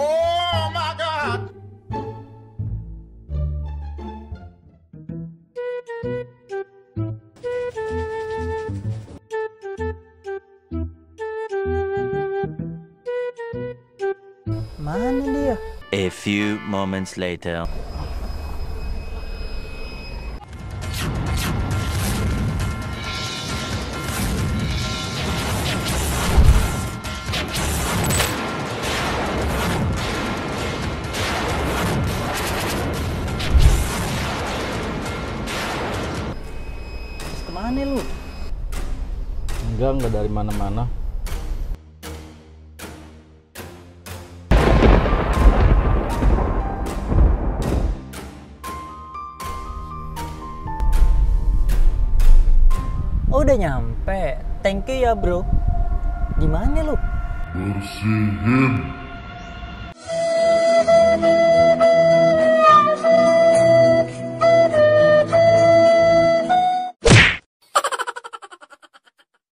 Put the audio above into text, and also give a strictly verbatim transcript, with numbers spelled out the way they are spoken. Oh my God. Mana dia? A few moments later. Kemana lu? Enggak, enggak dari mana-mana. Oh, udah nyampe. Thank you ya, bro. Gimana lu? Bersihin.